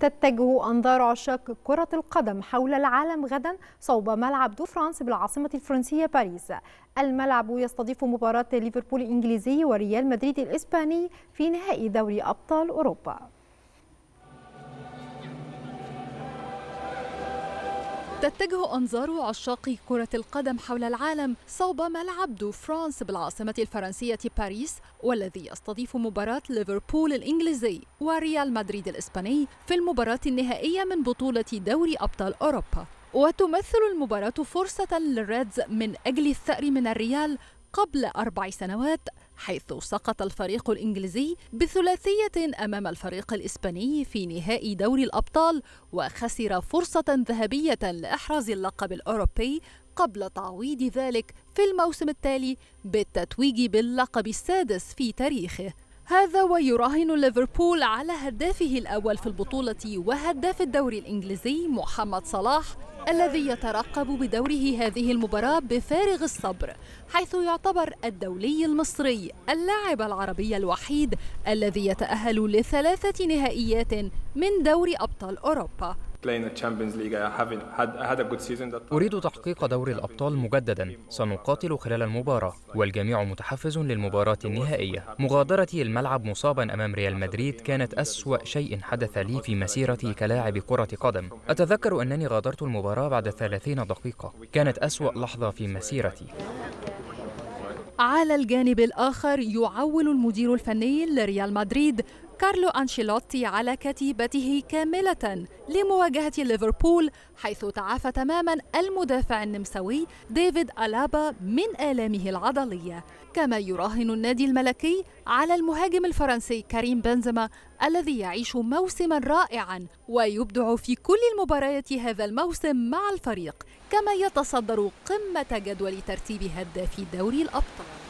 تتجه أنظار عشاق كرة القدم حول العالم غدا صوب ملعب دو فرانس بالعاصمة الفرنسية باريس. الملعب يستضيف مباراة ليفربول الإنجليزي وريال مدريد الإسباني في نهائي دوري أبطال أوروبا. تتجه أنظار عشاق كرة القدم حول العالم صوب ملعب دو فرانس بالعاصمة الفرنسية باريس، والذي يستضيف مباراة ليفربول الإنجليزي وريال مدريد الإسباني في المباراة النهائية من بطولة دوري أبطال أوروبا. وتمثل المباراة فرصة للريدز من أجل الثأر من الريال قبل 4 سنوات، حيث سقط الفريق الإنجليزي بثلاثية أمام الفريق الإسباني في نهائي دوري الأبطال، وخسر فرصة ذهبية لإحراز اللقب الأوروبي قبل تعويض ذلك في الموسم التالي بالتتويج باللقب السادس في تاريخه. هذا ويراهن ليفربول على هدافه الأول في البطولة وهداف الدوري الإنجليزي محمد صلاح، الذي يترقب بدوره هذه المباراة بفارغ الصبر، حيث يعتبر الدولي المصري اللاعب العربي الوحيد الذي يتأهل ل3 نهائيات من دوري أبطال أوروبا. أريد تحقيق دوري الأبطال مجددا، سنقاتل خلال المباراة والجميع متحفز للمباراة النهائية. مغادرتي الملعب مصابا أمام ريال مدريد كانت أسوأ شيء حدث لي في مسيرتي كلاعب كرة قدم. أتذكر أنني غادرت المباراة بعد 30 دقيقة، كانت أسوأ لحظة في مسيرتي. على الجانب الآخر يعول المدير الفني لريال مدريد كارلو أنشيلوتي على كتيبته كاملة لمواجهة ليفربول، حيث تعافى تماما المدافع النمساوي ديفيد ألابا من آلامه العضلية. كما يراهن النادي الملكي على المهاجم الفرنسي كريم بنزيما، الذي يعيش موسما رائعا ويبدع في كل المباريات هذا الموسم مع الفريق، كما يتصدر قمة جدول ترتيب هدافي دوري الأبطال.